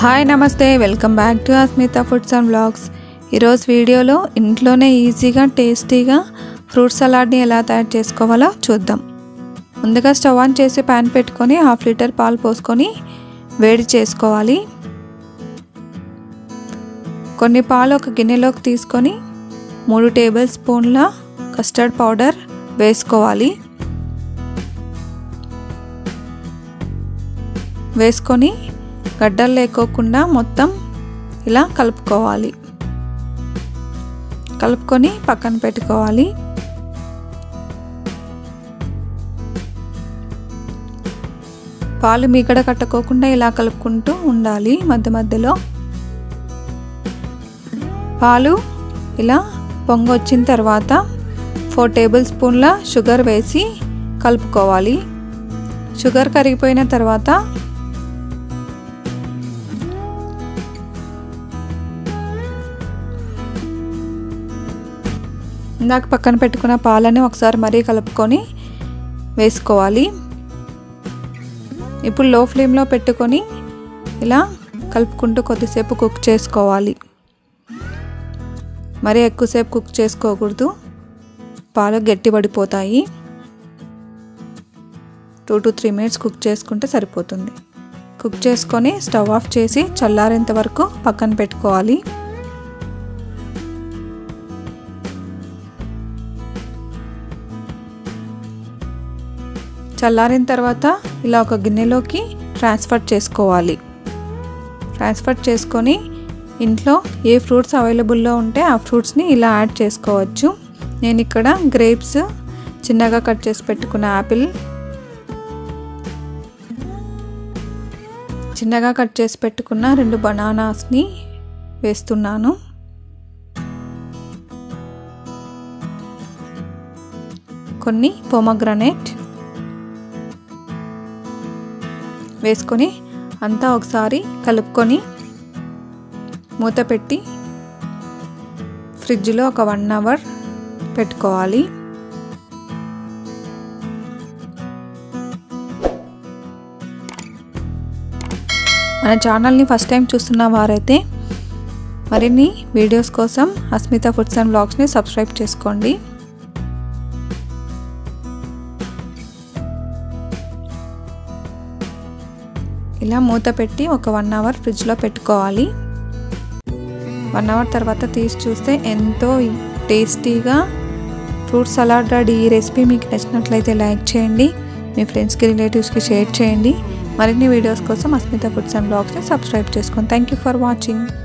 हाय नमस्ते welcome back to Hasmita foods and vlogs. ఈరోజు వీడియోలో ఇంట్లోనే ఈజీగా టేస్టీగా ఫ్రూట్ సలాడ్ ని ఎలా తయారు చేసుకోవాలో చూద్దాం। ముందుగా స్టవ్ ఆన్ చేసి pan పెట్టుకొని 1/2 లీటర్ పాలు పోసుకొని వేడి చేసుకోవాలి। కొన్ని పాలు ఒక గిన్నెలోకి తీసుకొని 3 టేబుల్ స్పూన్ల కస్టర్డ్ పౌడర్ వేసుకోవాలి। వేసుకొని గడ్డలు లేకోకుండా మొత్తం ఇలా కలుపుకోవాలి। కలుపుకొని పక్కన పెట్టుకోవాలి। పాలు మీగడ కట్టకోకుండా ఇలా కలుపుకుంటూ ఉండాలి మధ్య మధ్యలో। పాలు ఇలా పొంగొచ్చిన తర్వాత 4 టేబుల్ స్పూన్ల షుగర్ వేసి కలుపుకోవాలి। షుగర్ కరిగిపోయిన తర్వాత ఇందాక పక్కన పెట్టుకున్న పాలని ఒకసారి మరీ కలుపుకొని వేసుకోవాలి। ఇప్పుడు లో ఫ్లేమ్లో పెట్టుకొని ఇలా కలుపుకుంటూ కొద్దిసేపు కుక్ చేసుకోవాలి। మరీ ఎక్కువసేపు కుక్ చేసుకోకూడదు, పాలు గట్టి పడిపోతాయి। 2 to 3 మినిట్స్ కుక్ చేసుకుంటే సరిపోతుంది। కుక్ చేసుకొని స్టవ్ ఆఫ్ చేసి చల్లారేంత వరకు పక్కన పెట్టుకోవాలి। చల్లారిన తర్వాత ఇలా ఒక గిన్నెలోకి ట్రాన్స్ఫర్ చేసుకోవాలి। ట్రాన్స్ఫర్ చేసుకొని ఇంట్లో ఏ ఫ్రూట్స్ అవైలబుల్లో ఉంటే ఆ ఫ్రూట్స్ని ఇలా యాడ్ చేసుకోవచ్చు। నేను ఇక్కడ గ్రేప్స్, చిన్నగా కట్ చేసి పెట్టుకున్న యాపిల్, చిన్నగా కట్ చేసి పెట్టుకున్న 2 బనానాస్ని వేస్తున్నాను। కొన్ని పోమగ్రానేట్ వేసుకొని అంతా ఒకసారి కలుపుకొని మూత పెట్టి ఫ్రిడ్జ్లో ఒక 1 అవర్ పెట్టుకోవాలి। మన ఛానల్ని ఫస్ట్ టైం చూస్తున్న వారైతే మరిన్ని వీడియోస్ కోసం హస్మిత ఫుడ్స్ అండ్ వ్లాగ్స్ని సబ్స్క్రైబ్ చేసుకోండి। ఇలా మూత పెట్టి ఒక 1 అవర్ ఫ్రిడ్జ్లో పెట్టుకోవాలి। 1 అవర్ తర్వాత తీసి చూస్తే ఎంతో టేస్టీగా ఫ్రూట్ సలాడ్ రెడీ। ఈ రెసిపీ మీకు నచ్చినట్లయితే లైక్ చేయండి, మీ ఫ్రెండ్స్కి రిలేటివ్స్కి షేర్ చేయండి। మరిన్ని వీడియోస్ కోసం హస్మిత ఫుడ్స్ అండ్ వ్లాగ్స్ని సబ్స్క్రైబ్ చేసుకోండి। Thank you for watching.